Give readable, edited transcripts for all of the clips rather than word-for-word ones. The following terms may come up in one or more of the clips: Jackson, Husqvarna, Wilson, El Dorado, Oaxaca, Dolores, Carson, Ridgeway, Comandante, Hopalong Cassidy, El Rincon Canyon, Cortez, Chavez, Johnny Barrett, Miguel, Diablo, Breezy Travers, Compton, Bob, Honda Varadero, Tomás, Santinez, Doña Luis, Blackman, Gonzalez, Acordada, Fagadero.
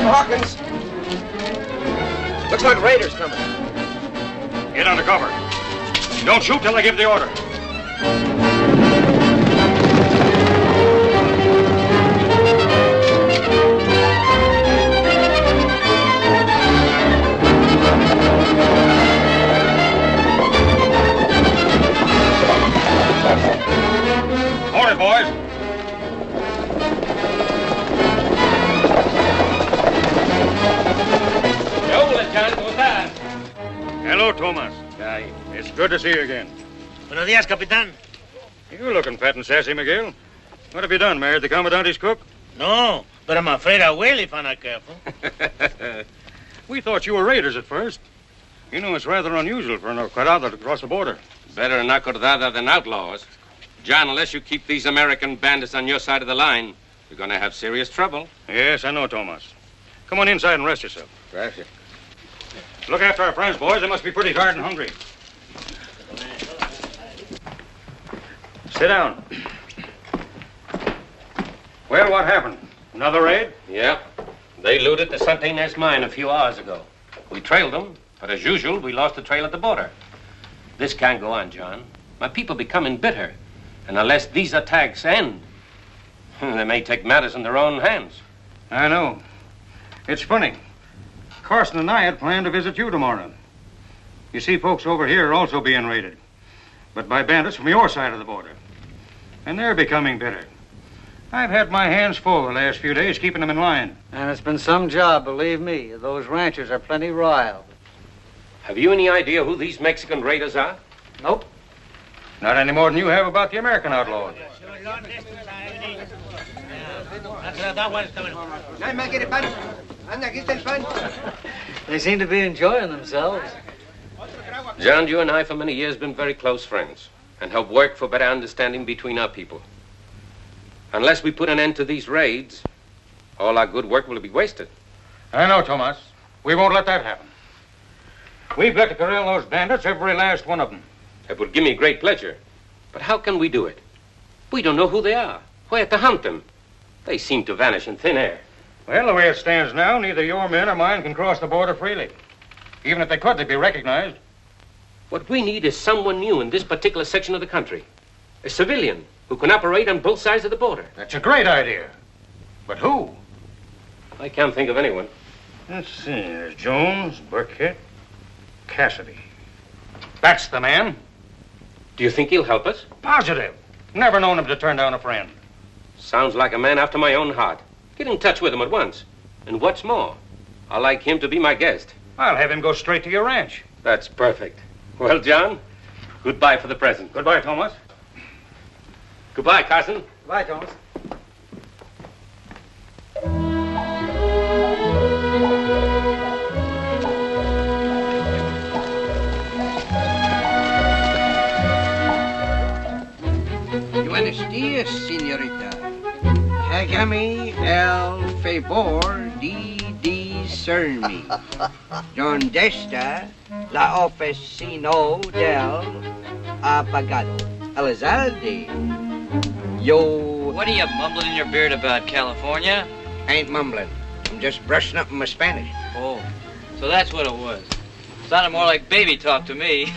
Captain Hawkins! Looks like raiders coming. Get under cover. Don't shoot till I give the order. Hold it, boys. Hello, Tomás. It's good to see you again. Buenos dias, Capitán. You're looking fat and sassy, Miguel. What have you done, married the Commandante's cook? No, but I'm afraid I will if I'm not careful. We thought you were raiders at first. You know, it's rather unusual for an Acordada to cross the border. Better an Acordada than outlaws. John, unless you keep these American bandits on your side of the line, you're going to have serious trouble. Yes, I know, Tomás. Come on inside and rest yourself. Gracias. Look after our friends, boys. They must be pretty tired and hungry. Sit down. Well, what happened? Another raid? Yeah. They looted the Santinez mine a few hours ago. We trailed them, but as usual, we lost the trail at the border. This can't go on, John. My people are becoming bitter. And unless these attacks end, they may take matters in their own hands. I know. It's funny. Carson and I had planned to visit you tomorrow. You see, folks over here are also being raided, but by bandits from your side of the border. And they're becoming bitter. I've had my hands full the last few days keeping them in line. And it's been some job, believe me. Those ranchers are plenty riled. Have you any idea who these Mexican raiders are? Nope. Not any more than you have about the American outlaws. They seem to be enjoying themselves. John, you and I for many years have been very close friends and have worked for better understanding between our people. Unless we put an end to these raids, all our good work will be wasted. I know, Tomás. We won't let that happen. We've got to corral those bandits, every last one of them. It would give me great pleasure. But how can we do it? We don't know who they are, where to hunt them. They seem to vanish in thin air. Well, the way it stands now, neither your men or mine can cross the border freely. Even if they could, they'd be recognized. What we need is someone new in this particular section of the country. A civilian who can operate on both sides of the border. That's a great idea. But who? I can't think of anyone. Let's see. There's Jones, Burkett, Cassidy. That's the man. Do you think he'll help us? Positive. Never known him to turn down a friend. Sounds like a man after my own heart. Get in touch with him at once. And what's more, I'd like him to be my guest. I'll have him go straight to your ranch. That's perfect. Well, John, goodbye for the present. Goodbye, Tomás. Goodbye, Carson. Goodbye, Tomás. Buenos dias, señorita. Hágame el favor de discernir donde está la oficina del apagado, Elizalde. Yo... What are you mumbling in your beard about, California? I ain't mumbling. I'm just brushing up my Spanish. Oh, so that's what it was. Sounded more like baby talk to me.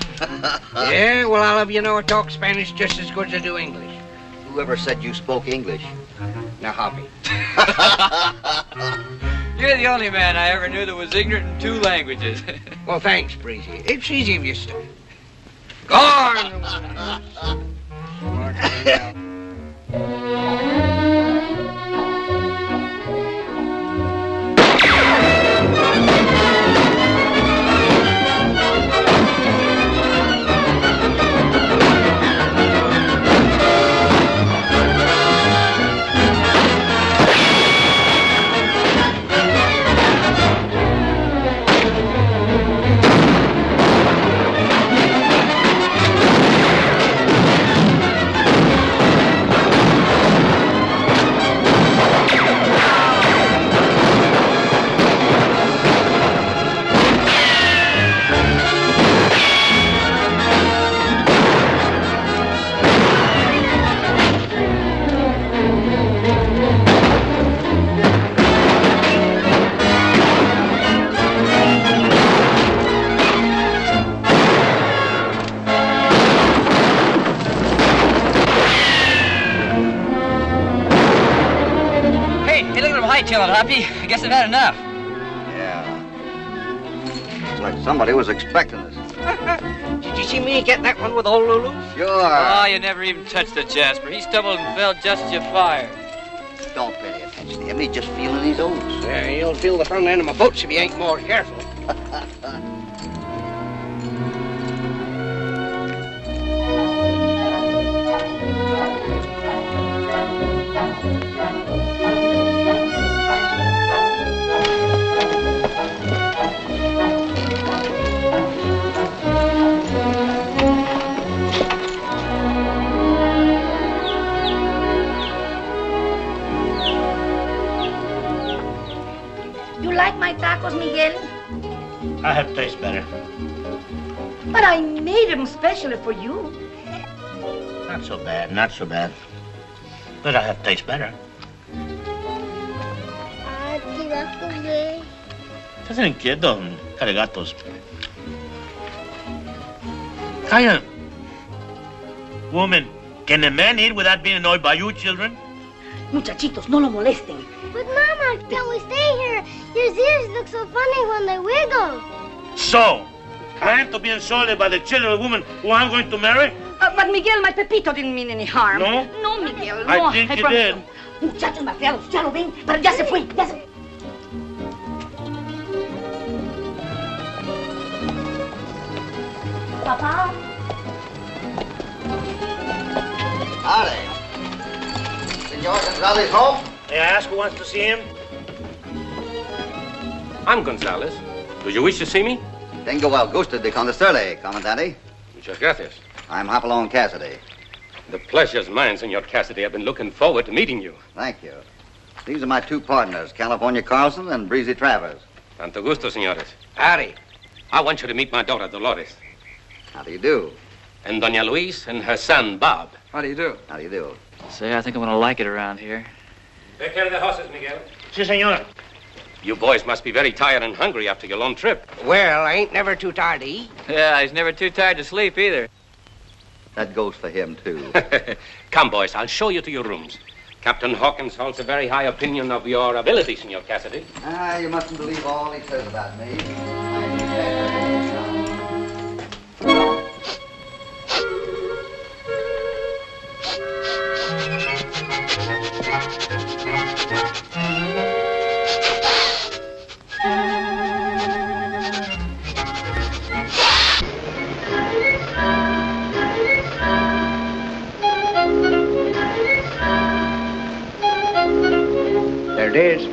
Yeah, well, I'll have you know I talk Spanish just as good as I do English. Whoever said you spoke English? Now, Hoppy. You're the only man I ever knew that was ignorant in two languages. Well, thanks, Breezy. It's easy if you stop. Go on! Hoppy, I guess I've had enough. Yeah. Looks like somebody was expecting us. Did you see me getting that one with old Lulu? Sure. Oh, you never even touched the Jasper. He stumbled and fell just as you fired. Don't pay any attention to him. He's just feeling his oats. Yeah, he'll feel the front end of my boots if he ain't more careful. Like my tacos, Miguel? I have tastes better. But I made them specially for you. Not so bad, not so bad. But I have tastes better. Estás inquieto, cargatos. Kind of woman, can a man eat without being annoyed by you children? Muchachitos, no lo molesten. But Mama, can we stay here? Your ears look so funny when they wiggle. So, I am to be insulted by the children of a woman who I'm going to marry? But Miguel, my Pepito didn't mean any harm. No? No, Miguel, no. I think he did. Muchachos, malcriados, ya lo ven, pero ya se fue, ya se fue. Papa? Howdy. Señor Sanzale's home? May I ask who wants to see him? I'm Gonzalez. Do you wish to see me? Tengo el gusto de conocerle, Comandante. Muchas gracias. I'm Hopalong Cassidy. The pleasure's mine, Senor Cassidy. I've been looking forward to meeting you. Thank you. These are my two partners, California Carlson and Breezy Travers. Tanto gusto, senores. Harry, I want you to meet my daughter, Dolores. How do you do? And Doña Luis and her son, Bob. How do you do? How do you do? Say, I think I'm going to like it around here. Take care of the horses, Miguel. Si, senor. You boys must be very tired and hungry after your long trip. Well, I ain't never too tired to eat. Yeah, he's never too tired to sleep either. That goes for him, too. Come, boys, I'll show you to your rooms. Captain Hawkins holds a very high opinion of your ability, Senor Cassidy. Ah, you mustn't believe all he says about me. There it is.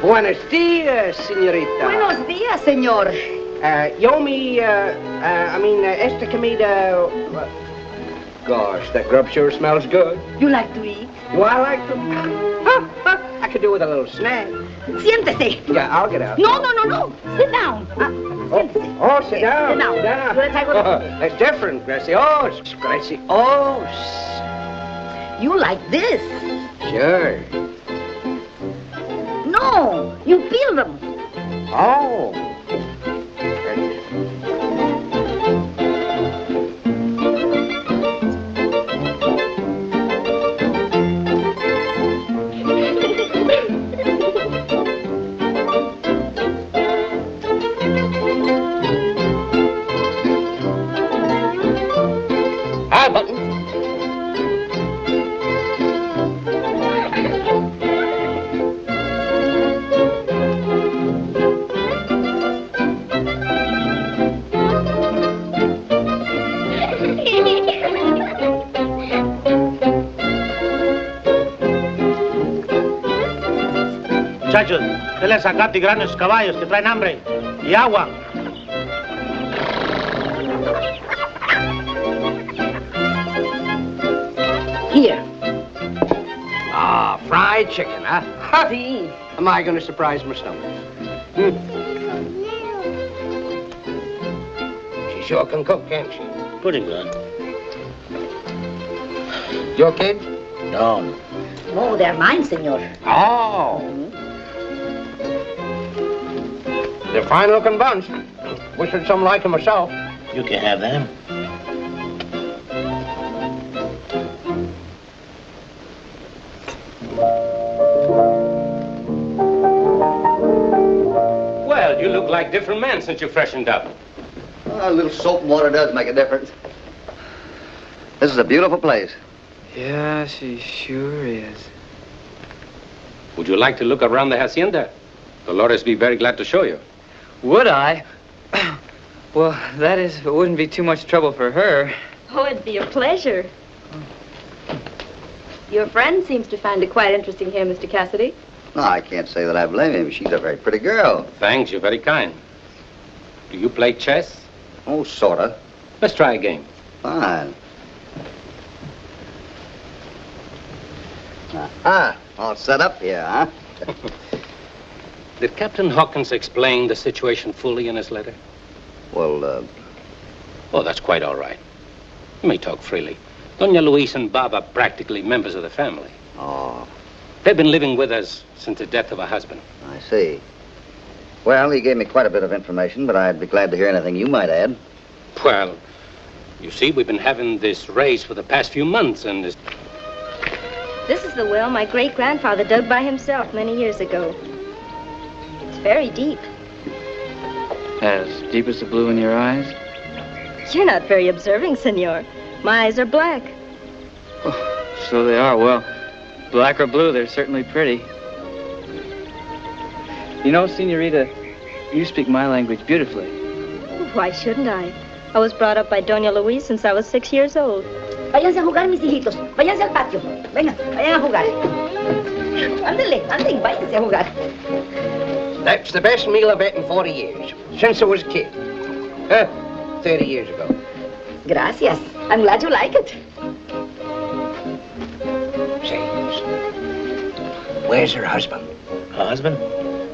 Buenos dias, señorita. Buenos dias, señor. Esta comida... Gosh, that grub sure smells good. You like to eat? Well, I like to... I could do with a little snack. Siéntese. Yeah, I'll get out. No. Sit down. Sit down. Sit down. That's different, Gracios. You like this? Sure. No, you peel them. Oh. Hi, Button. Muchachos, denle zacate y granos a sus caballos que traen hambre y agua. Here. Ah, fried chicken, huh? Hottie! Am I going to surprise my stomach? She sure can cook, can't she? Pretty good. Your kid? No. Oh, they're mine, senor. Oh. They're fine-looking buns. Wish there'd some like them myself. You can have them. You look like different men since you freshened up. A little soap and water does make a difference. This is a beautiful place. Yeah, she sure is. Would you like to look around the hacienda? Dolores be very glad to show you. Would I? Well, that is, it wouldn't be too much trouble for her. Oh, it'd be a pleasure. Your friend seems to find it quite interesting here, Mr. Cassidy. No, I can't say that I blame him. She's a very pretty girl. Thanks, you're very kind. Do you play chess? Oh, sorta. Let's try a game. Fine. Ah, all set up here, huh? Did Captain Hawkins explain the situation fully in his letter? Well, Oh, that's quite all right. You may talk freely. Doña Luis and Bob are practically members of the family. Oh. They've been living with us since the death of her husband. I see. Well, he gave me quite a bit of information, but I'd be glad to hear anything you might add. Well, you see, we've been having this race for the past few months, and this... This is the well my great-grandfather dug by himself many years ago. It's very deep. As deep as the blue in your eyes? You're not very observing, senor. My eyes are black. Oh, so they are. Well, black or blue, they're certainly pretty. You know, senorita, you speak my language beautifully. Why shouldn't I? I was brought up by Doña Luis since I was 6 years old. Váyanse a jugar, mis hijitos. Váyanse al patio. Venga, vayan a jugar. Ándale, ándale, váyanse a jugar. That's the best meal I've had in 40 years. Since I was a kid. 30 years ago. Gracias. I'm glad you like it. Say, where's her husband? Her husband?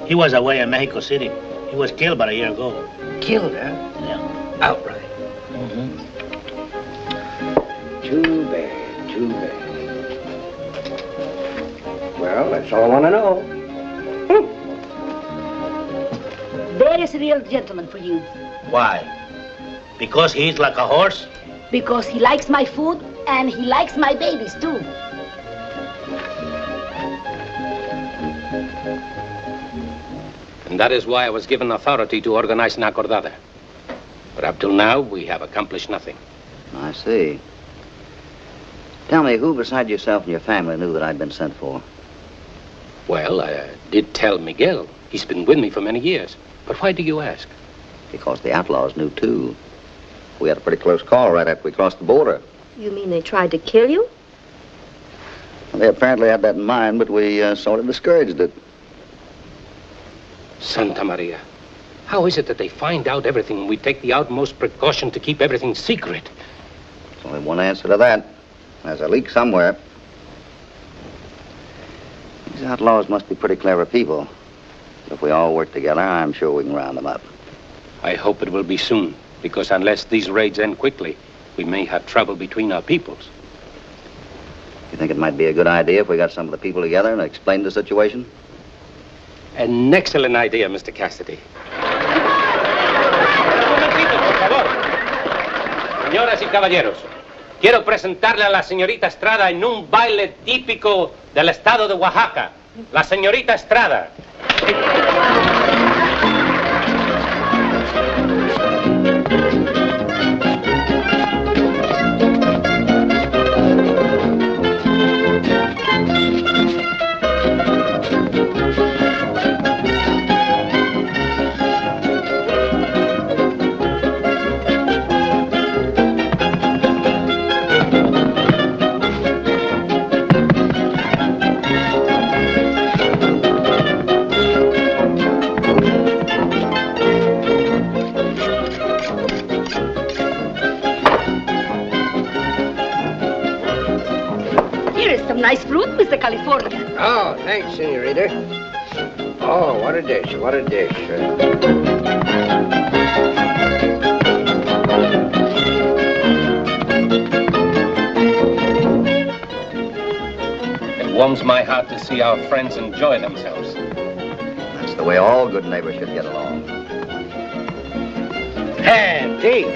He was away in Mexico City. He was killed about a year ago. Killed, huh? Yeah. Outright. Mm-hmm. Too bad, too bad. Well, that's all I want to know. There is a real gentleman for you. Why? Because he's like a horse? Because he likes my food, and he likes my babies, too. And that is why I was given authority to organize an Acordada. But up till now, we have accomplished nothing. I see. Tell me, who beside yourself and your family knew that I'd been sent for? Well, I did tell Miguel. He's been with me for many years. But why do you ask? Because the outlaws knew, too. We had a pretty close call right after we crossed the border. You mean they tried to kill you? Well, they apparently had that in mind, but we sort of discouraged it. Santa Maria, how is it that they find out everything and we take the utmost precaution to keep everything secret? There's only one answer to that. There's a leak somewhere. These outlaws must be pretty clever people. If we all work together, I'm sure we can round them up. I hope it will be soon, because unless these raids end quickly, we may have trouble between our peoples. You think it might be a good idea if we got some of the people together and explained the situation? An excellent idea, Mr. Cassidy. Señoras y caballeros. Quiero presentarle a la señorita Estrada en un baile típico del estado de Oaxaca. La señorita Estrada. Nice fruit, Mr. California. Oh, thanks, senorita. Oh, what a dish, what a dish. It warms my heart to see our friends enjoy themselves. That's the way all good neighbors should get along. Hey,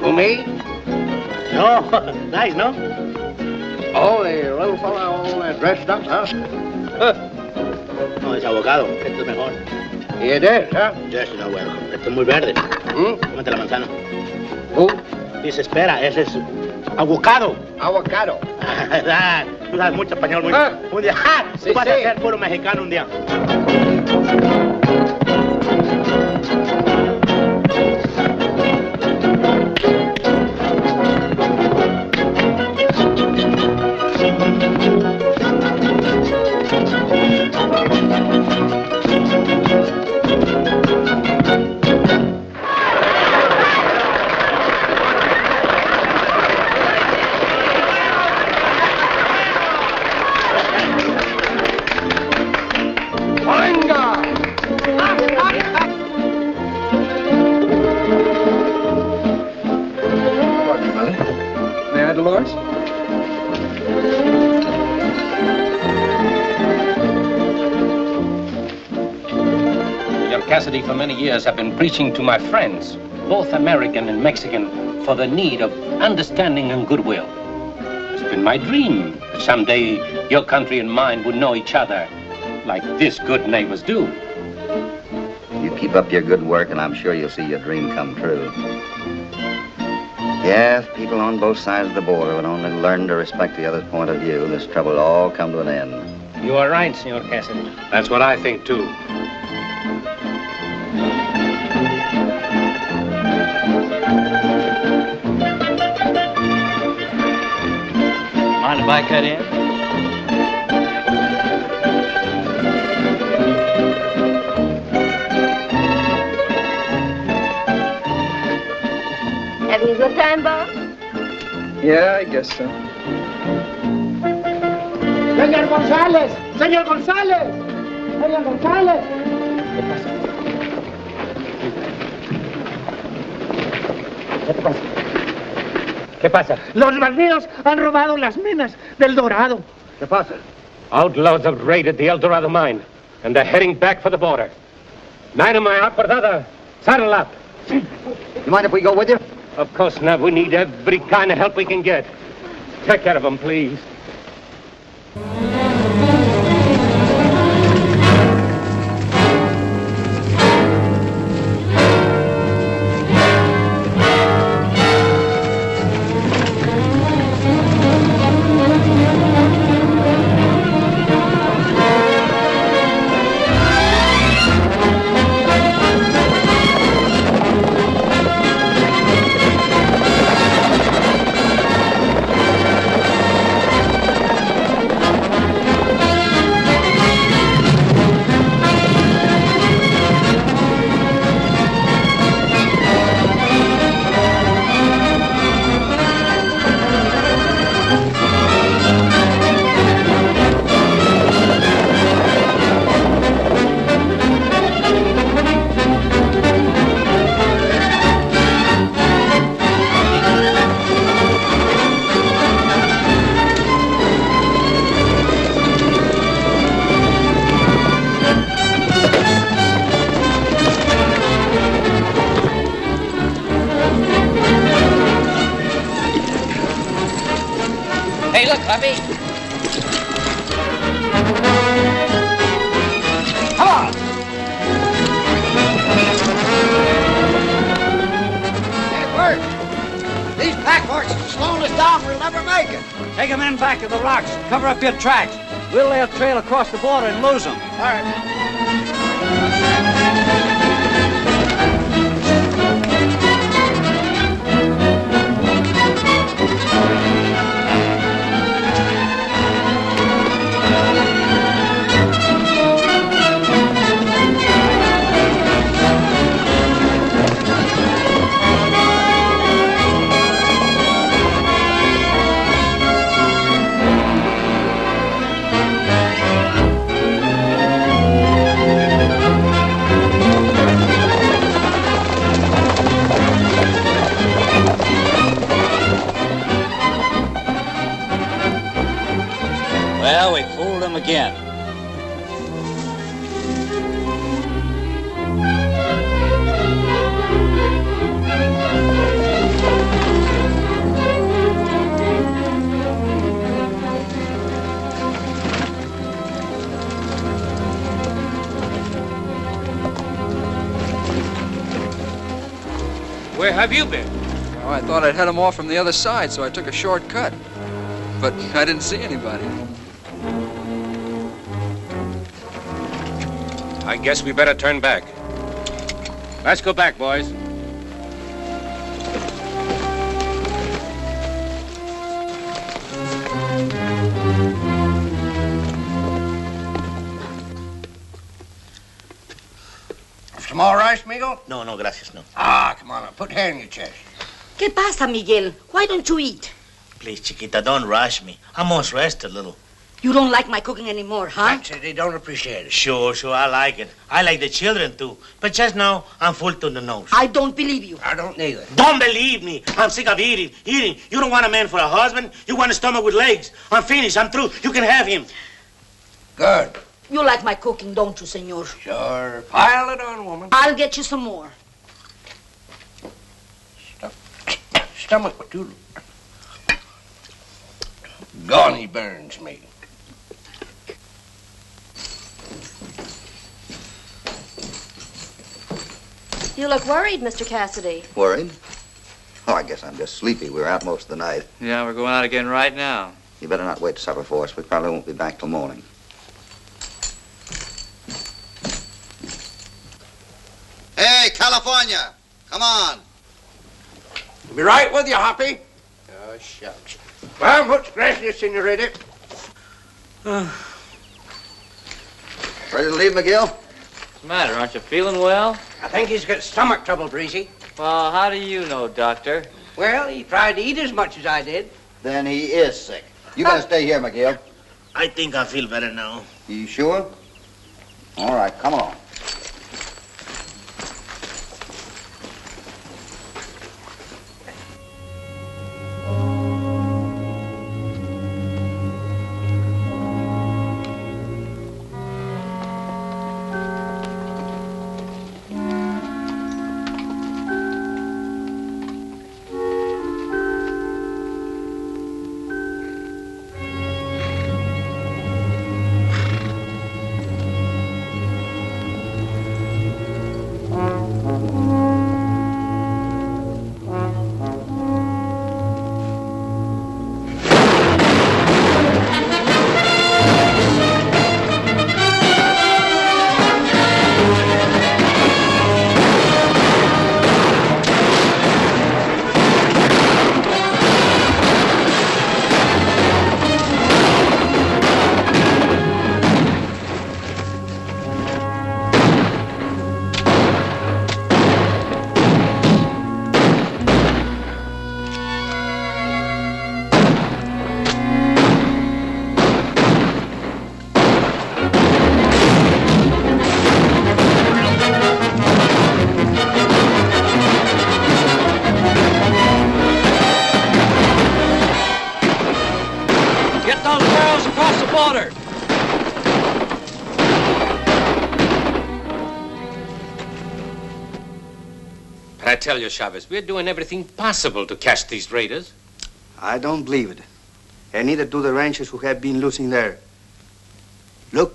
who, me? No, nice, no? Oh, the little fella all dressed up, huh? Oh, it's abogado. It's the mejor. ¿Y eres, ah? Yes, no, welcome. Esto es muy verde. Cómete la manzana. ¿Who? Dice, espera, ese es aguacado. Aguacado. Tú sabes mucho español, muy bien. Un día, ¡ja! Sí, tú vas a ser puro mexicano un día. Cassidy for many years have been preaching to my friends, both American and Mexican, for the need of understanding and goodwill. It's been my dream that someday your country and mine would know each other like this good neighbors do. You keep up your good work and I'm sure you'll see your dream come true. Yes, people on both sides of the border would only learn to respect the other's point of view. This trouble will all come to an end. You are right, Senor Cassidy. That's what I think, too. Mind if I cut in? Having a good time, Bob? Yeah, I guess so. Señor Gonzalez! Señor Gonzalez! Señor Gonzalez! ¿Qué pasa? ¿Qué pasa? ¿Qué pasa? Los bandidos han robado las minas del Dorado. ¿Qué pasa? Outlaws have raided the El Dorado mine, and they're heading back for the border. Nine of my Acordada, saddle up. You mind if we go with you? Of course not. We need every kind of help we can get. Take care of them, please. Up your tracks. We'll lay a trail across the border and lose them. All right. Again. Where have you been? Oh, I thought I'd head them off from the other side, so I took a shortcut. But I didn't see anybody. I guess we better turn back. Let's go back, boys. Some more rice, Miguel? No, no, gracias, no. Ah, come on, put your hand in your chest. ¿Qué pasa, Miguel? Why don't you eat? Please, Chiquita, don't rush me. I must rest a little. You don't like my cooking anymore, huh? That's it. They don't appreciate it. Sure, sure, I like it. I like the children, too. But just now, I'm full to the nose. I don't believe you. I don't neither. Don't believe me. I'm sick of eating. You don't want a man for a husband. You want a stomach with legs. I'm finished. I'm through. You can have him. Good. You like my cooking, don't you, senor? Sure. Pile it on, woman. I'll get you some more. Stomach, too. Gone, he burns me. You look worried, Mr. Cassidy. Worried? Oh, I guess I'm just sleepy. We were out most of the night. Yeah, we're going out again right now. You better not wait supper for us. We probably won't be back till morning. Hey, California, come on. We'll be right with you, Hoppy. Oh, shucks. Well, much gracias, senorita. Ready to leave, Miguel? What's the matter? Aren't you feeling well? I think he's got stomach trouble, Breezy. Well, how do you know, Doctor? Well, he tried to eat as much as I did. Then he is sick. You better stay here, Miguel. I think I feel better now. You sure? All right, come on. I tell you, Chavez, we're doing everything possible to catch these raiders. I don't believe it. And neither do the ranchers who have been losing their... Look.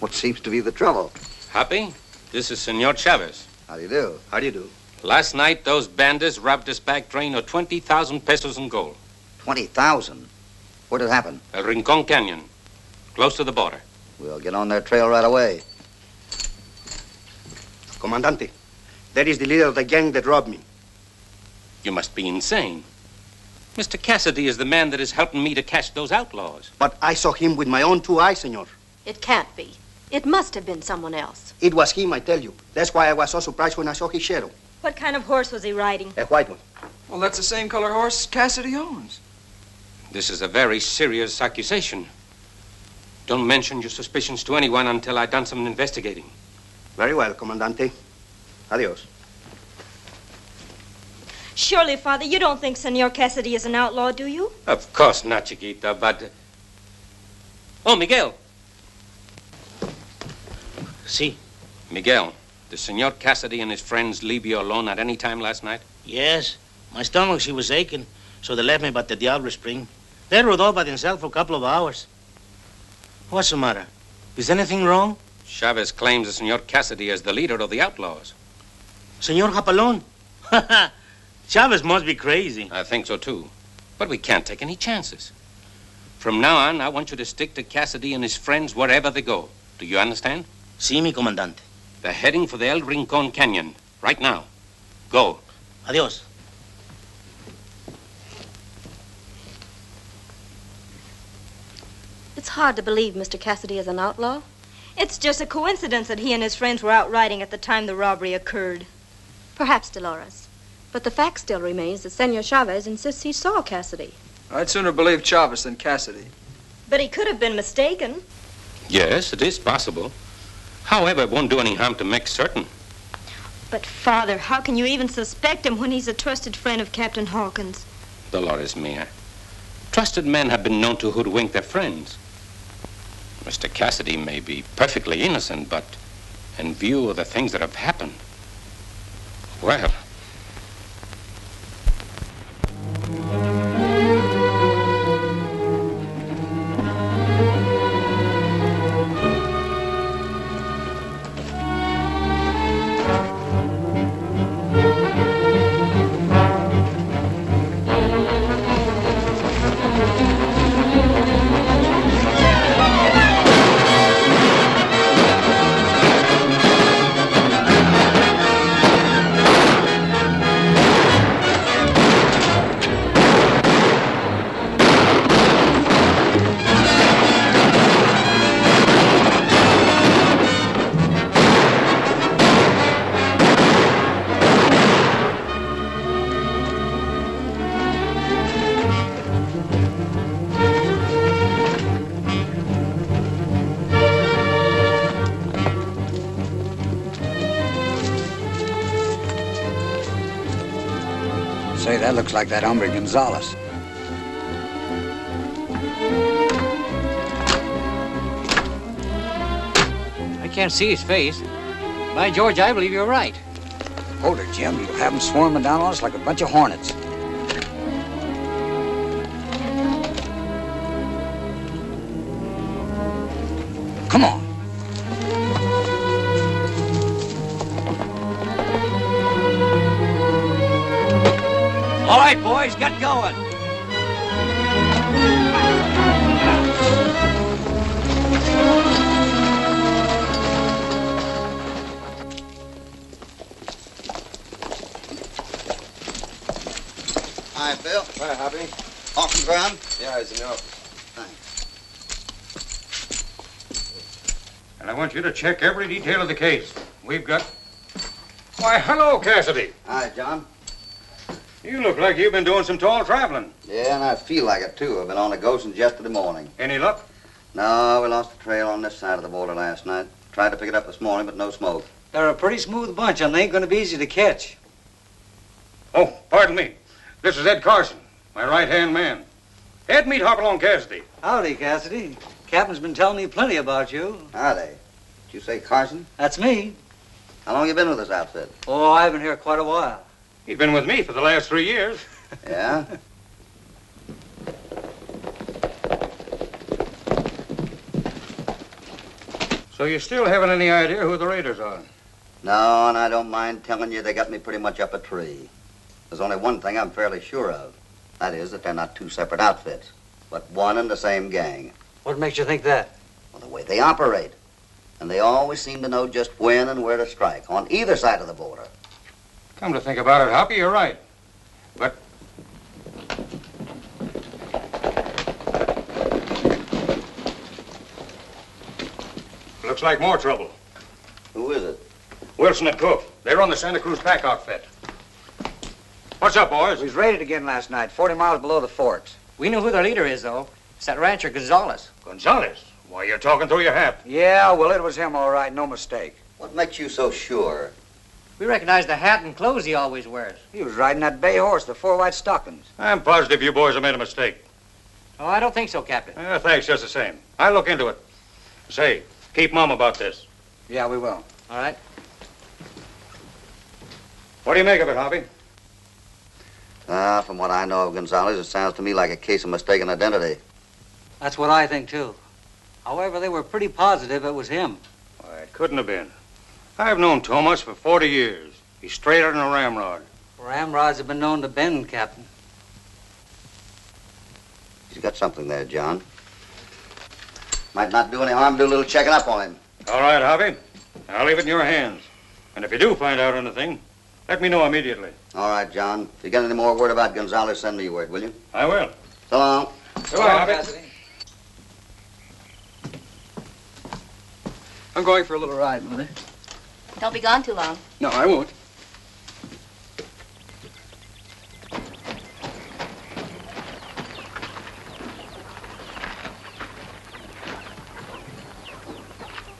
What seems to be the trouble? Happy, this is Senor Chavez. How do you do? How do you do? Last night, those bandits robbed this back train of 20,000 pesos in gold. 20,000? Where did it happen? El Rincon Canyon, close to the border. We'll get on their trail right away. Comandante, that is the leader of the gang that robbed me. You must be insane. Mr. Cassidy is the man that is helping me to catch those outlaws. But I saw him with my own two eyes, senor. It can't be. It must have been someone else. It was him, I tell you. That's why I was so surprised when I saw his shadow. What kind of horse was he riding? A white one. Well, that's the same color horse Cassidy owns. This is a very serious accusation. Don't mention your suspicions to anyone until I've done some investigating. Very well, Comandante. Adios. Surely, Father, you don't think Senor Cassidy is an outlaw, do you? Of course not, Chiquita, but... Oh, Miguel. Si. Miguel, did Senor Cassidy and his friends leave you alone at any time last night? Yes. My stomach, she was aching, so they left me by the Diablo spring. Dad rode all by himself for a couple of hours. What's the matter? Is anything wrong? Chavez claims that Senor Cassidy is the leader of the outlaws. Senor Hopalong? Chavez must be crazy. I think so, too. But we can't take any chances. From now on, I want you to stick to Cassidy and his friends wherever they go. Do you understand? Si, mi comandante. They're heading for the El Rincon Canyon right now. Go. Adios. It's hard to believe Mr. Cassidy is an outlaw. It's just a coincidence that he and his friends were out riding at the time the robbery occurred. Perhaps, Dolores. But the fact still remains that Senor Chavez insists he saw Cassidy. I'd sooner believe Chavez than Cassidy. But he could have been mistaken. Yes, it is possible. However, it won't do any harm to make certain. But, Father, how can you even suspect him when he's a trusted friend of Captain Hawkins? Dolores Mia, trusted men have been known to hoodwink their friends. Mr. Cassidy may be perfectly innocent, but in view of the things that have happened, well... That looks like that hombre Gonzalez. I can't see his face. By George, I believe you're right. Hold it, Jim. You'll have them swarming down on us like a bunch of hornets. Come on. All right, boys, get going. Hi, Bill. Hi, Hoppy. Off the ground? Yeah, he's in the office. Thanks. And I want you to check every detail of the case. We've got... Why, hello, Cassidy. Hi, John. You look like you've been doing some tall traveling. Yeah, and I feel like it, too. I've been on the go since yesterday morning. Any luck? No, we lost the trail on this side of the border last night. Tried to pick it up this morning, but no smoke. They're a pretty smooth bunch, and they ain't going to be easy to catch. Oh, pardon me. This is Ed Carson, my right-hand man. Ed, meet Hopalong Cassidy. Howdy, Cassidy. Captain's been telling me plenty about you. Howdy. Did you say Carson? That's me. How long you been with this outfit? Oh, I've been here quite a while. He's been with me for the last 3 years. Yeah? So you still haven't any idea who the raiders are? No, and I don't mind telling you they got me pretty much up a tree. There's only one thing I'm fairly sure of. That is that they're not two separate outfits, but one and the same gang. What makes you think that? Well, the way they operate. And they always seem to know just when and where to strike, on either side of the border. Come to think about it, Hoppy, you're right. But... looks like more trouble. Who is it? Wilson and Cook. They run the Santa Cruz pack outfit. What's up, boys? We was raided again last night, 40 miles below the forks. We know who their leader is, though. It's that rancher, Gonzalez. Gonzalez? Why, you're talking through your hat. Yeah, well, it was him, all right, no mistake. What makes you so sure? We recognize the hat and clothes he always wears. He was riding that bay horse, the four white stockings. I'm positive you boys have made a mistake. Oh, I don't think so, Captain. Thanks, just the same. I'll look into it. Say, keep Mum about this. Yeah, we will. All right. What do you make of it, Hoppy? From what I know of Gonzalez, it sounds to me like a case of mistaken identity. That's what I think, too. However, they were pretty positive it was him. Why, it couldn't have been. I've known Tomás for 40 years. He's straighter than a ramrod. Ramrods have been known to bend, Captain. He's got something there, John. Might not do any harm to do a little checking up on him. All right, Hoppy. I'll leave it in your hands. And if you do find out anything, let me know immediately. All right, John. If you get any more word about Gonzalez, send me word, will you? I will. So long. Goodbye, Hoppy. I'm going for a little ride, Mother. Don't be gone too long. No, I won't.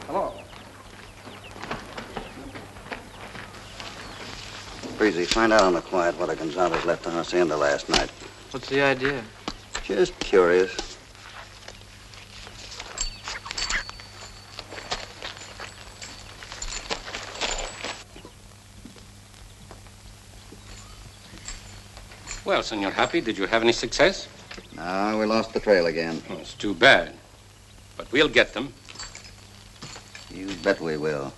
Hello. Breezy, find out on the quiet whether Gonzalez left the hacienda last night. What's the idea? Just curious. Well, Senor Happy, did you have any success? No, we lost the trail again. Oh, it's too bad. But we'll get them. You bet we will.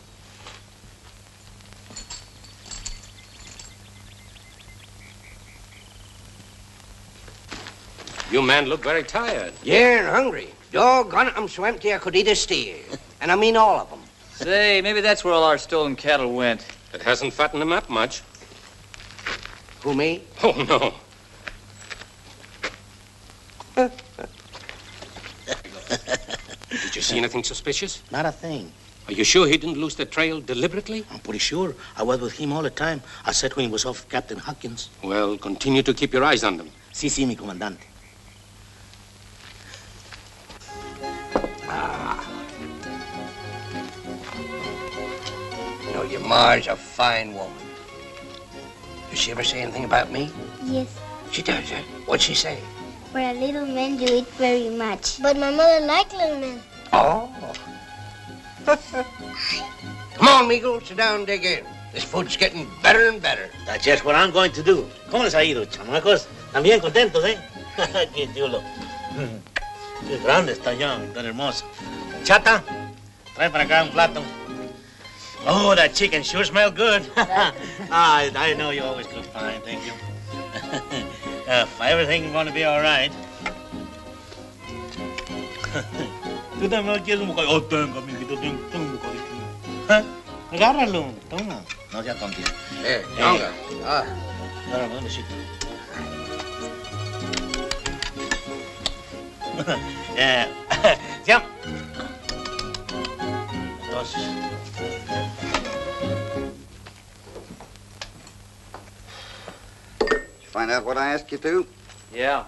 You men look very tired. Yeah, and hungry. Doggone it, I'm so empty I could eat a steer. And I mean all of them. Say, maybe that's where all our stolen cattle went. It hasn't fattened them up much. Who, me? Oh, no. Did you see anything suspicious? Not a thing. Are you sure he didn't lose the trail deliberately? I'm pretty sure. I was with him all the time. I said when he was off Captain Hawkins. Well, continue to keep your eyes on them. Si, si, mi comandante. Ah. You know, your ma's a fine woman. Does she ever say anything about me? Yes. She does, huh? What's she say? Well, little men do it very much. But my mother liked little men. Oh. Come on, Miguel, sit down and dig in. This food's getting better and better. That's just what I'm going to do. ¿Cómo les ha ido, chamacos? Están bien contentos, eh? Qué chulo. Qué grande está ya, tan hermoso. Chata, trae para acá un plato. Oh, that chicken sure smells good. I know you always cook fine, thank you. Everything's going to be all right. Tú también quieres un bocadillo. Oh, tengo, amiguito, tengo un bocadillo. Agárralo, toma. No sea tontito. Venga. Agárralo, un besito. Ya. Entonces. Find out what I asked you to? Yeah.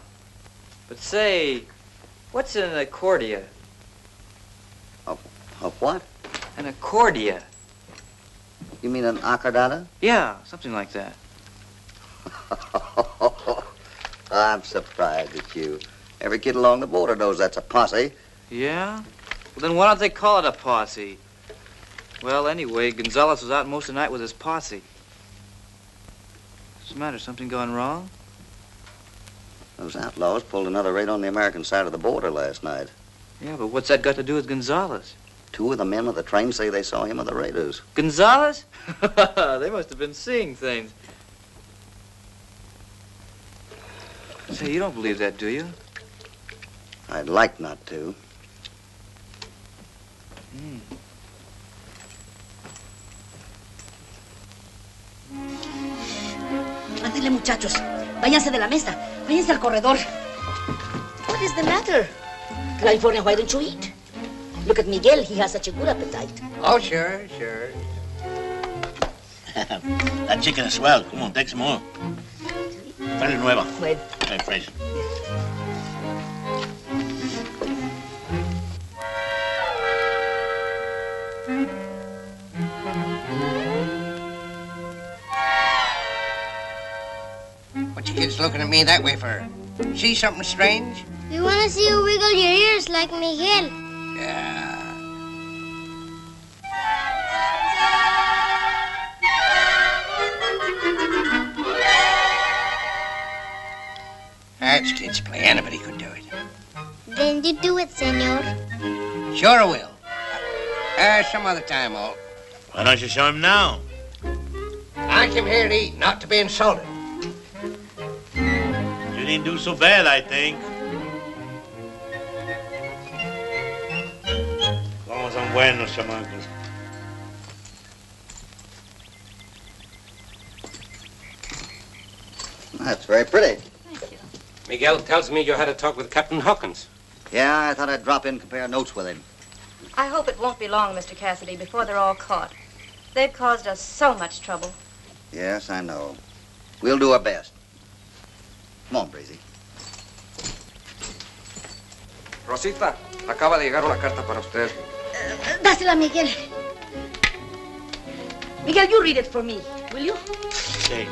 But say, what's an accordia? A what? An accordia. You mean an acordada? Yeah, something like that. I'm surprised at you. Every kid along the border knows that's a posse. Yeah? Well, then why don't they call it a posse? Well, anyway, Gonzalez was out most of the night with his posse. What's the matter? Something gone wrong? Those outlaws pulled another raid on the American side of the border last night. Yeah, but what's that got to do with Gonzalez? Two of the men of the train say they saw him with the raiders. Gonzalez? They must have been seeing things. Say, you don't believe that, do you? I'd like not to. Ándele, muchachos. Váyanse de la mesa. Váyanse al corredor. What is the matter? California, why don't you eat? Look at Miguel. He has such a good appetite. Oh, sure, sure. That chicken is swell. Come on, take some more. Very nueva. Well. Very fresh. What you kids looking at me that way for? See something strange? We want to see you wiggle your ears like Miguel. Yeah. that's kid's play. Anybody could do it. Then you do it, senor. Sure I will. Some other time, all. Why don't you show him now? I came here to eat, not to be insulted. You didn't do so bad, I think. As long as I'm wearing those chamacos. That's very pretty. Thank you. Miguel tells me you had a talk with Captain Hawkins. Yeah, I thought I'd drop in and compare notes with him. I hope it won't be long, Mr. Cassidy, before they're all caught. They've caused us so much trouble. Yes, I know. We'll do our best. Come on, Breezy. Rosita, acaba de llegar una carta para usted. Dásela, Miguel. Miguel, you read it for me, will you? Okay.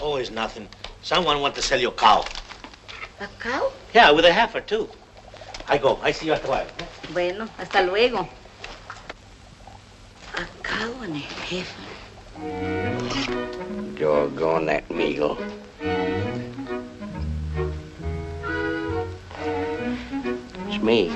Oh, it's nothing. Someone wants to sell you a cow. A cow? Yeah, with a heifer, too. I go. I see you at the while. Bueno, hasta luego. A cow and a heifer. Doggone that meagle. It's me.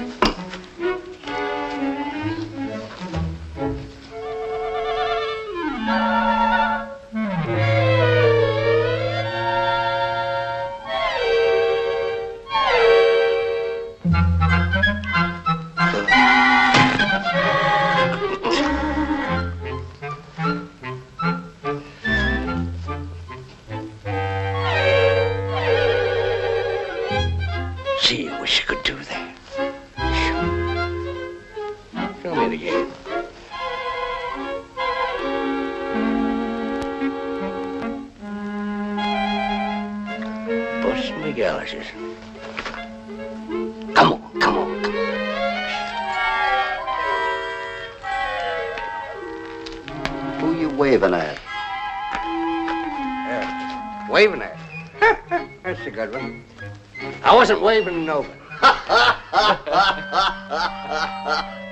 Waving over.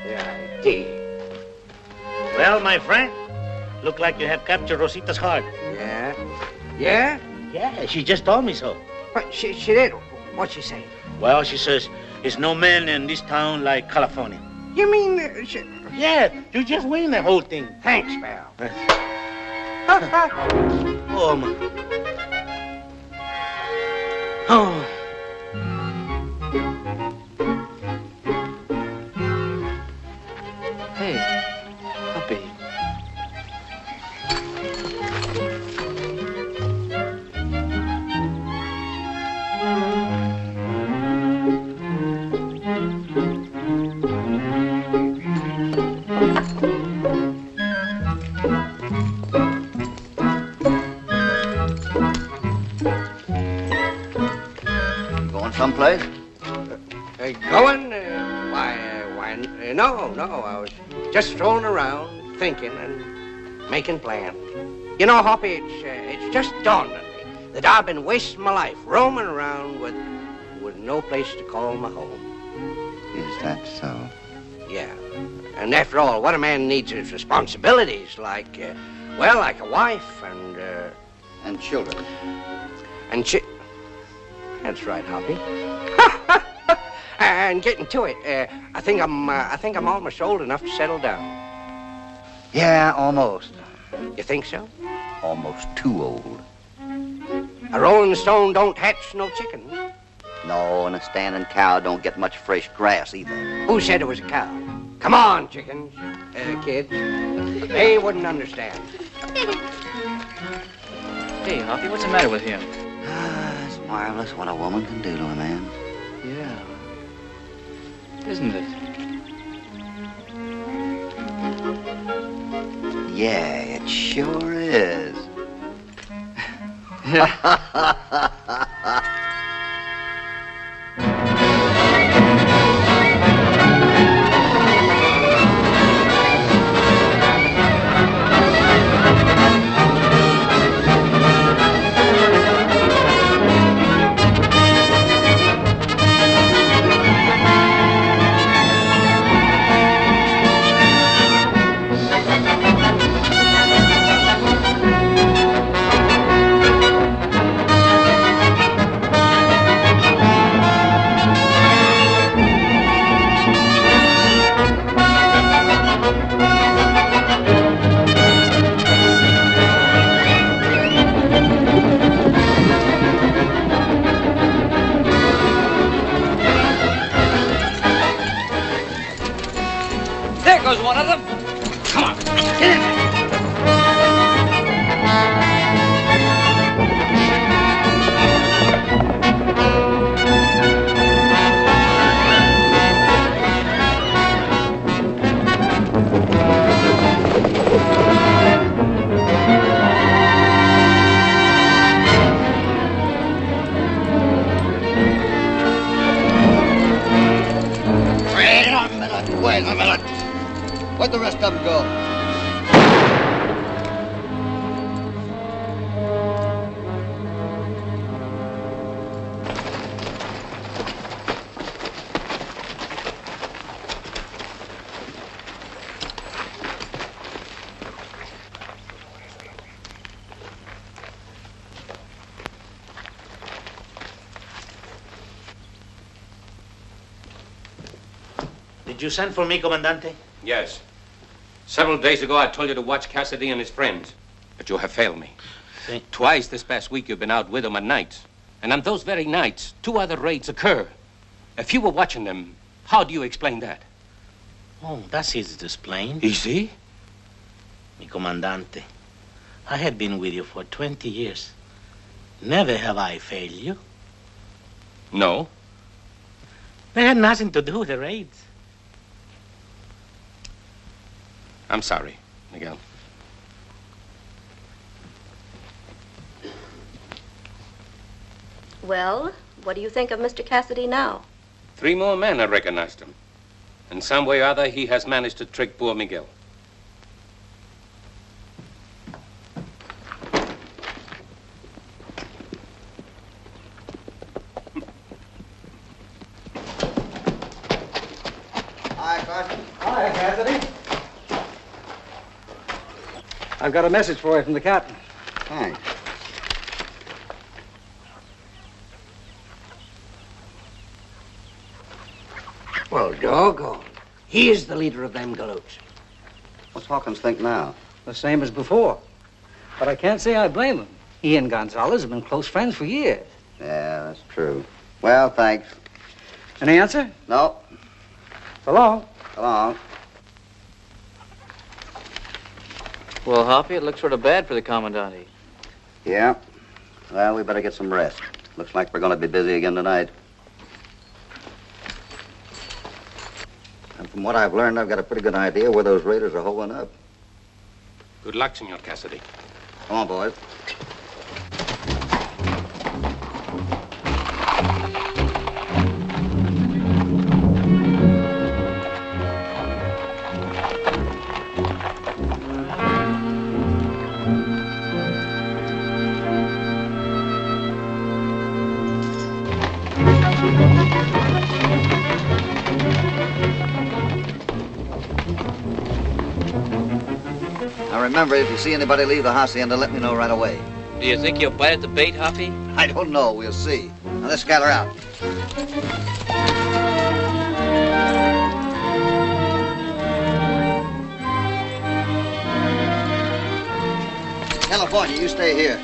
Yeah, indeed. Well, my friend, look like you have captured Rosita's heart. Yeah? Yeah? Yeah, she just told me so. But she did? What'd she say? Well, she says, there's no man in this town like California. You mean... she... Yeah, you just win the whole thing. Thanks, pal. Oh, my... Oh... Someplace? Going? Why, no. I was just strolling around, thinking and making plans. You know, Hoppy, it's just dawned on me that I've been wasting my life roaming around with no place to call my home. Is that so? Yeah. And after all, what a man needs is responsibilities, like, like a wife and... and children. And that's right, Hoppy. And getting to it, I think I'm almost old enough to settle down. Yeah, almost. You think so? Almost too old. A rolling stone don't hatch no chickens. No, and a standing cow don't get much fresh grass either. Who said it was a cow? Come on, chickens, kids. They wouldn't understand. Hey, Hoppy, what's the matter with him? Marvelous what a woman can do to a man. Yeah. Isn't it? Yeah, it sure is. Did you send for me, Comandante? Yes. Several days ago, I told you to watch Cassidy and his friends, but you have failed me. See? Twice this past week, you've been out with them at nights. And on those very nights, two other raids occur. If you were watching them, how do you explain that? Oh, that's easy to explain. Easy? Mi Comandante, I have been with you for 20 years. Never have I failed you. No. They had nothing to do with the raids. I'm sorry, Miguel. Well, what do you think of Mr. Cassidy now? 3 more men have recognized him. In some way or other, he has managed to trick poor Miguel. Hi, Carson. Hi, Cassidy. I've got a message for you from the captain. Thanks. Well, doggone. He is the leader of them galoots. What's Hawkins think now? The same as before. But I can't say I blame him. He and Gonzalez have been close friends for years. Yeah, that's true. Well, thanks. Any answer? No. So long. So long. Well, Hoppy, it looks sort of bad for the Commandante. Yeah. Well, we better get some rest. Looks like we're going to be busy again tonight. And from what I've learned, I've got a pretty good idea where those raiders are holding up. Good luck, Senor Cassidy. Come on, boys. Remember, if you see anybody leave the hacienda, let me know right away. Do you think you'll bite at the bait, Hoppy? I don't know. We'll see. Now, let's scatter out. California, you stay here.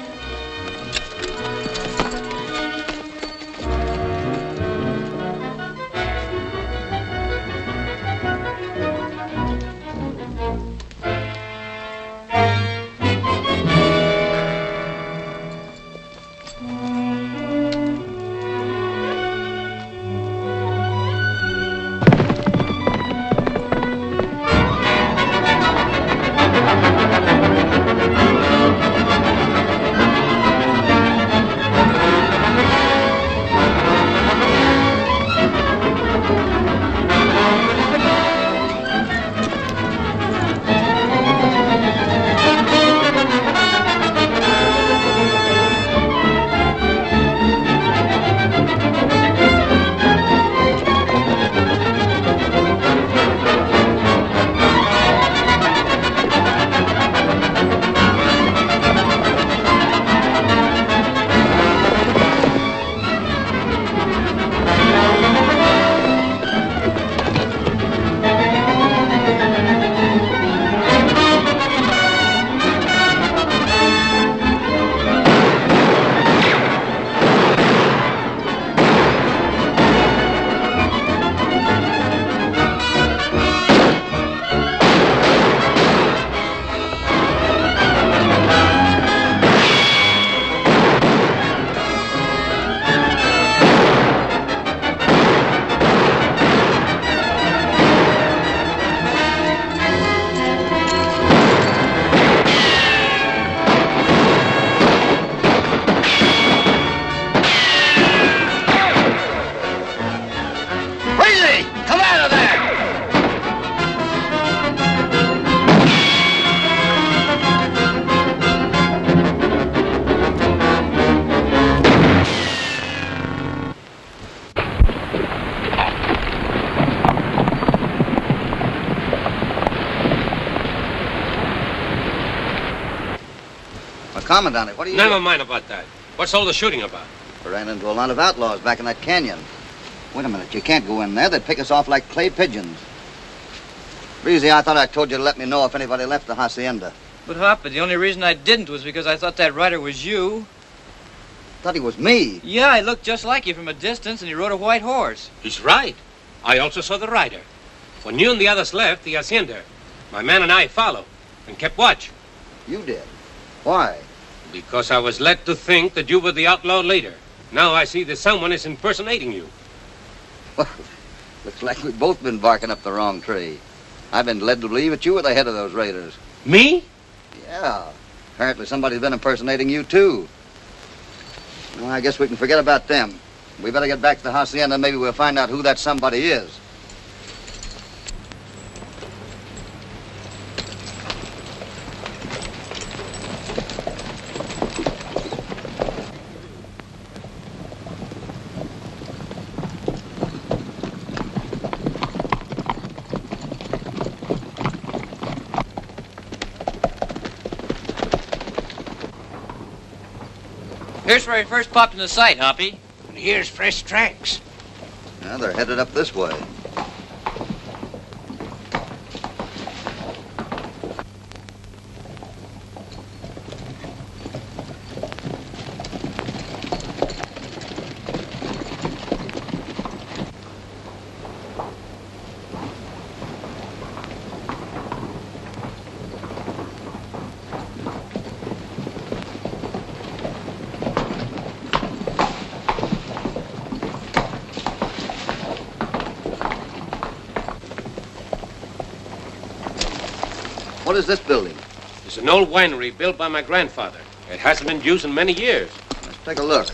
out of there! Well, Commandante, what are you... Never mind about that. What's all the shooting about? We ran into a lot of outlaws back in that canyon. Wait a minute, you can't go in there. They'd pick us off like clay pigeons. Breezy, I thought I told you to let me know if anybody left the hacienda. But, Hop, the only reason I didn't was because I thought that rider was you. Thought he was me? Yeah, he looked just like you from a distance, and he rode a white horse. He's right. I also saw the rider. When you and the others left the hacienda, my man and I followed and kept watch. You did? Why? Because I was led to think that you were the outlaw leader. Now I see that someone is impersonating you. Well, looks like we've both been barking up the wrong tree. I've been led to believe that you were the head of those raiders. Me? Yeah. Apparently somebody's been impersonating you, too. Well, I guess we can forget about them. We better get back to the hacienda, and maybe we'll find out who that somebody is. Here's where he first popped into sight, Hoppy. And here's fresh tracks. Now they're headed up this way. What is this building? It's an old winery built by my grandfather. It hasn't been used in many years. Let's take a look.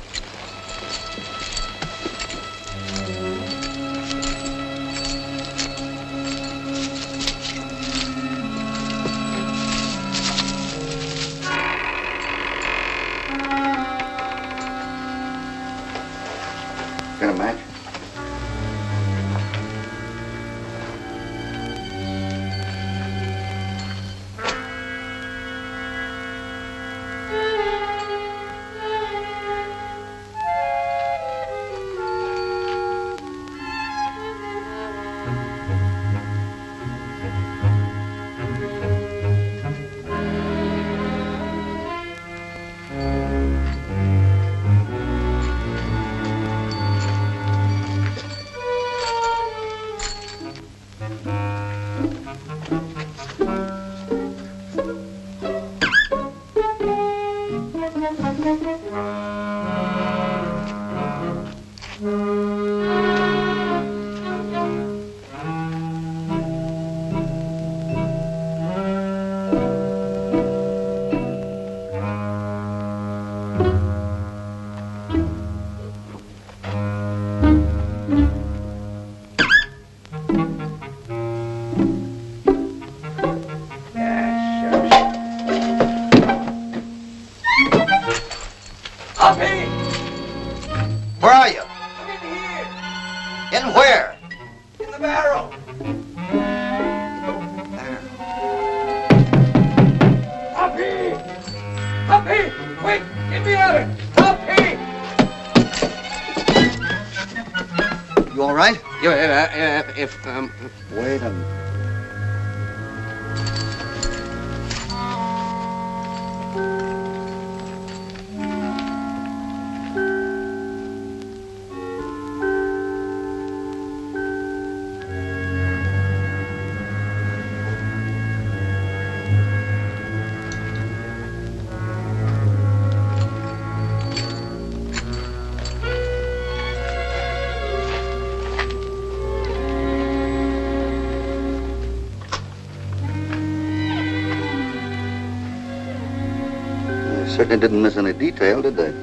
Certainly didn't miss any detail, did they?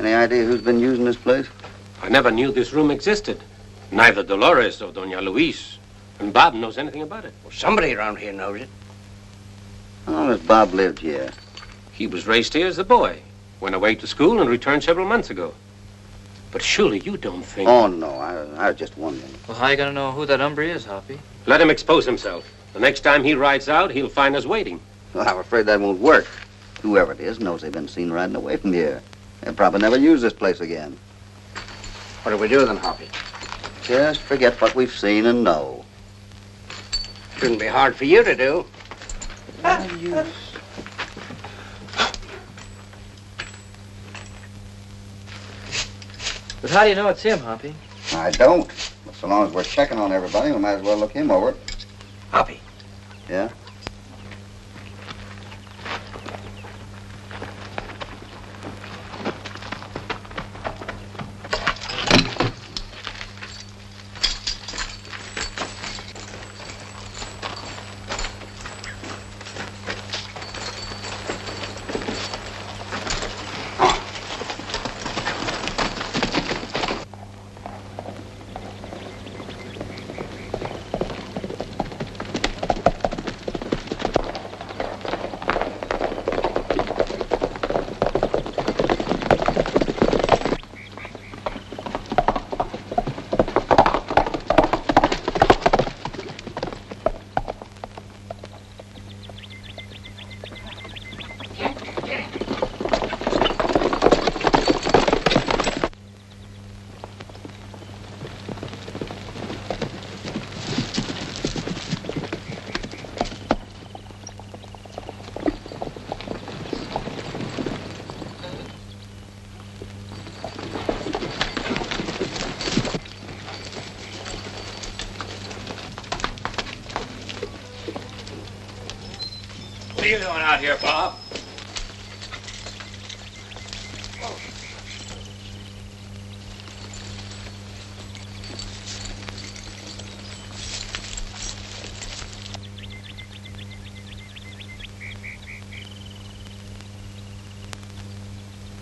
Any idea who's been using this place? I never knew this room existed. Neither Dolores or Doña Luis. And Bob knows anything about it. Well, somebody around here knows it. How long has Bob lived here? He was raised here as a boy. Went away to school and returned several months ago. But surely you don't think... Oh, no, I was just wondering. Well, how are you going to know who that hombre is, Hoppy? Let him expose himself. The next time he rides out, he'll find us waiting. Well, I'm afraid that won't work. Whoever it is knows they've been seen riding away from here. They'll probably never use this place again. What do we do then, Hoppy? Just forget what we've seen and know. Shouldn't be hard for you to do. But how do you know it's him, Hoppy? I don't. But so long as we're checking on everybody, we might as well look him over. Hoppy. Yeah? What are you doing out here, Bob?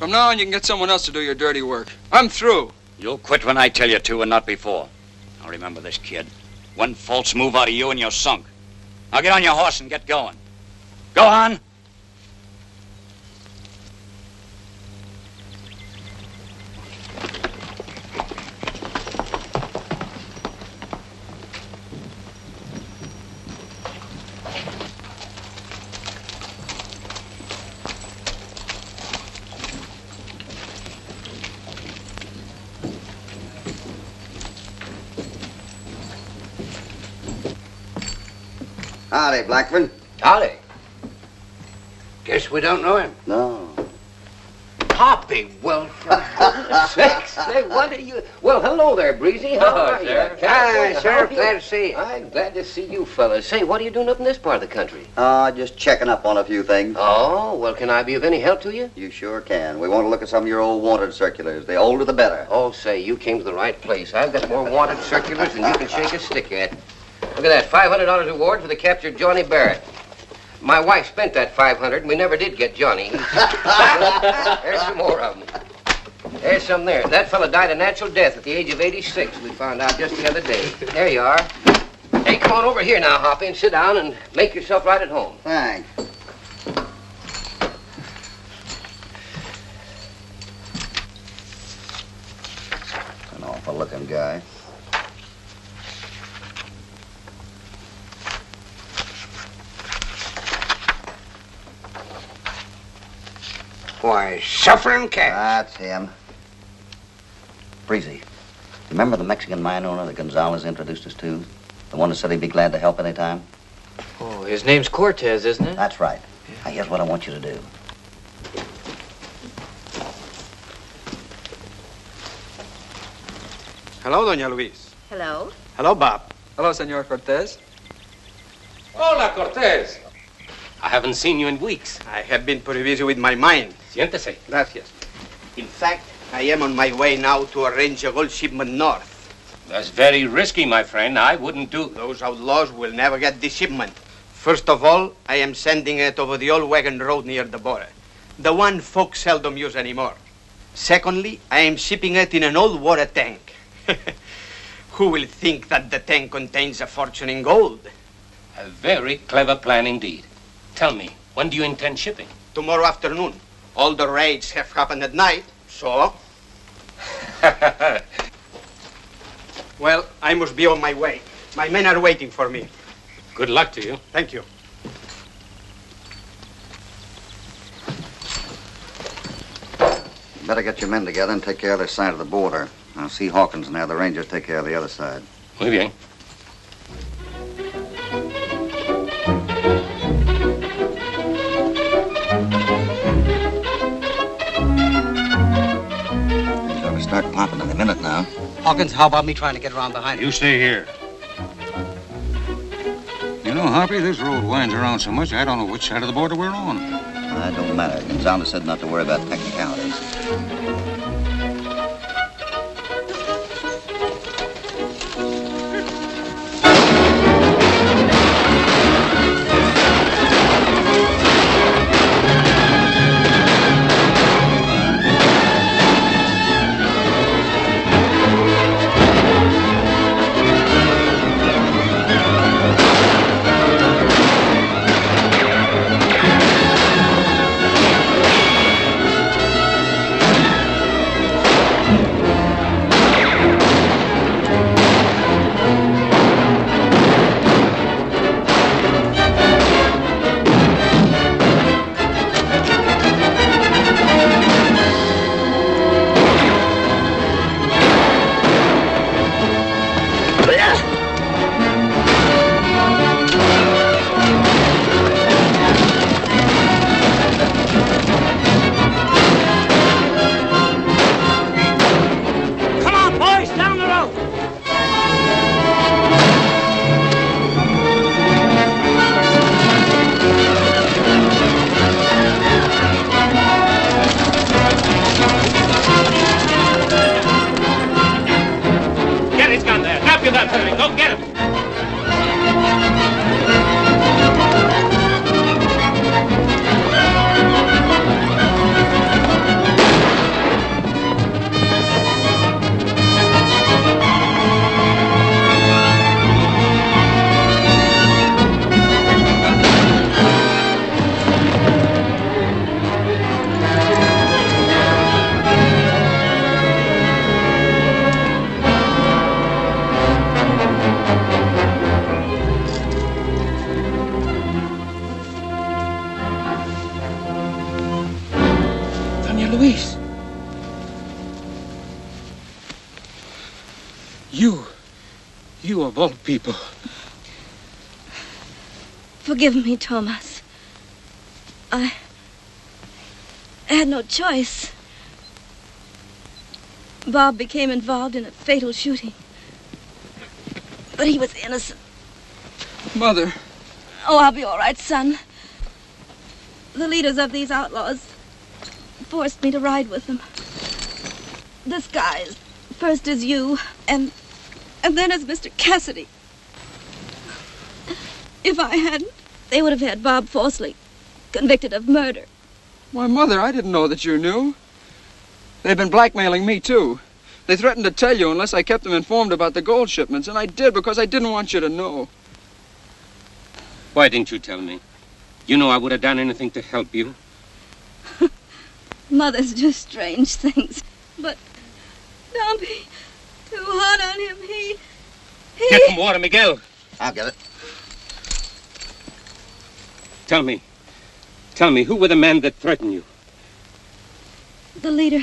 From now on, you can get someone else to do your dirty work. I'm through. You'll quit when I tell you to and not before. Now remember this, kid. One false move out of you and you're sunk. Now get on your horse and get going. Go on. Howdy, Blackman. Howdy. Guess we don't know him. No. Hoppy, well, for sakes, say, what are you? Well, hello there, Breezy. How are you? Hi, sir. Glad to see you. I'm glad to see you, fellas. Say, what are you doing up in this part of the country? Just checking up on a few things. Oh, well, can I be of any help to you? You sure can. We want to look at some of your old wanted circulars. The older, the better. Oh, say, you came to the right place. I've got more wanted circulars than you can shake a stick at. Look at that, $500 reward for the captured Johnny Barrett. My wife spent that $500, and we never did get Johnny. There's some more of them. There's some there. That fellow died a natural death at the age of 86. We found out just the other day. There you are. Hey, come on over here now, Hoppy, and sit down and make yourself right at home. Thanks. An awful-looking guy. Why, suffering cat. That's him. Breezy, remember the Mexican mine owner that Gonzalez introduced us to? The one that said he'd be glad to help any time? Oh, his name's Cortez, isn't it? That's right. Yeah. Now, here's what I want you to do. Hello, Doña Luis. Hello. Hello, Bob. Hello, Señor Cortez. Hola, Cortez. I haven't seen you in weeks. I have been pretty busy with my mind. Siéntese. Gracias. In fact, I am on my way now to arrange a gold shipment north. That's very risky, my friend. I wouldn't do. Those outlaws will never get this shipment. First of all, I am sending it over the old wagon road near the border. The one folks seldom use anymore. Secondly, I am shipping it in an old water tank. Who will think that the tank contains a fortune in gold? A very clever plan indeed. Tell me, when do you intend shipping? Tomorrow afternoon. All the raids have happened at night, so... Well, I must be on my way. My men are waiting for me. Good luck to you. Thank you. You better get your men together and take care of this side of the border. I'll see Hawkins and the other ranger take care of the other side. Muy bien. He's going to start popping in a minute now. Hawkins, how about me trying to get around behind him? You stay here. You know, Harvey, this road winds around so much, I don't know which side of the border we're on. It don't matter. Gonzalez said not to worry about technicalities. People. Forgive me, Tomás. I had no choice. Bob became involved in a fatal shooting. But he was innocent. Mother. Oh, I'll be all right, son. The leaders of these outlaws forced me to ride with them. Disguised. First as you, and then as Mr. Cassidy. If I hadn't, they would have had Bob falsely convicted of murder. Why, Mother, I didn't know that you knew. They've been blackmailing me, too. They threatened to tell you unless I kept them informed about the gold shipments, and I did because I didn't want you to know. Why didn't you tell me? You know I would have done anything to help you. Mothers do strange things, but don't be too hard on him. He... Get some water, Miguel. I'll get it. Tell me, who were the men that threatened you? The leader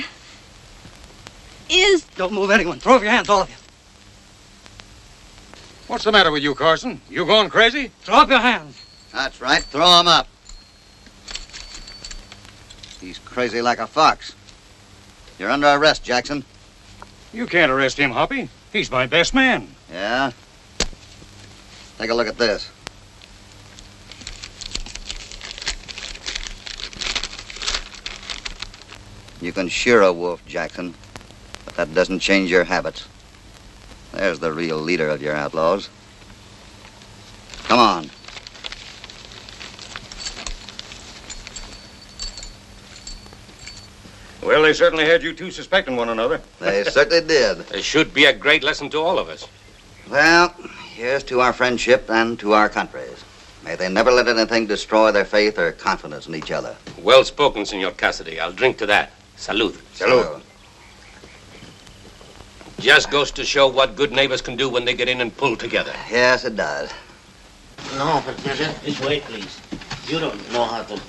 is... Don't move anyone. Throw up your hands, all of you. What's the matter with you, Carson? You gone crazy? Throw up your hands. That's right. Throw them up. He's crazy like a fox. You're under arrest, Jackson. You can't arrest him, Hoppy. He's my best man. Yeah? Take a look at this. You can shear a wolf, Jackson, but that doesn't change your habits. There's the real leader of your outlaws. Come on. Well, they certainly had you two suspecting one another. They certainly did. It should be a great lesson to all of us. Well, here's to our friendship and to our countries. May they never let anything destroy their faith or confidence in each other. Well spoken, Senor Cassidy. I'll drink to that. Salud. Salud. Just goes to show what good neighbors can do when they get in and pull together. Yes, it does. No, but this way, please. You don't know how to...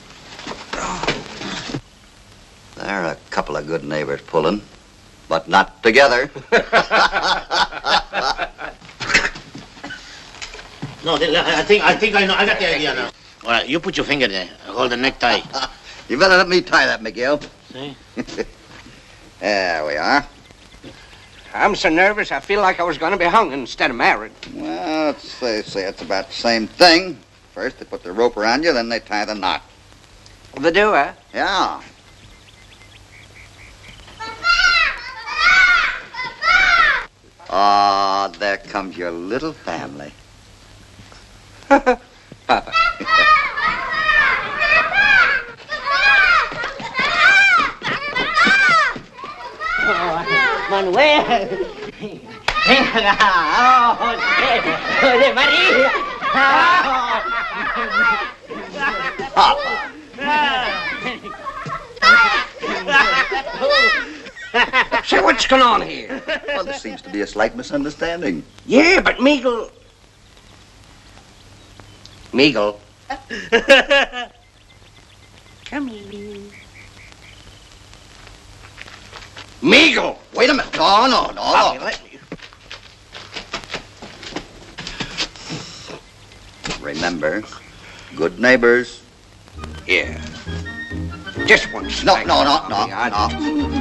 They're a couple of good neighbors pulling, but not together. No, I think I know. I got the idea now. All right, you put your finger there. Hold the necktie. You better let me tie that, Miguel. See? There we are. I'm so nervous, I feel like I was going to be hung instead of married. Well, it's about the same thing. First, they put the rope around you, then they tie the knot. They do, eh? Yeah. Ah, oh, there comes your little family. Papa. Oh, Manuel. Oh, Jose Maria. Papa. Say, what's going on here? Well, there seems to be a slight misunderstanding. Yeah, but Miguel. Come here. Miguel! Wait a minute. Oh, no. Bobby, let me. Remember, good neighbors. Yeah. Just one. No, Bobby, no.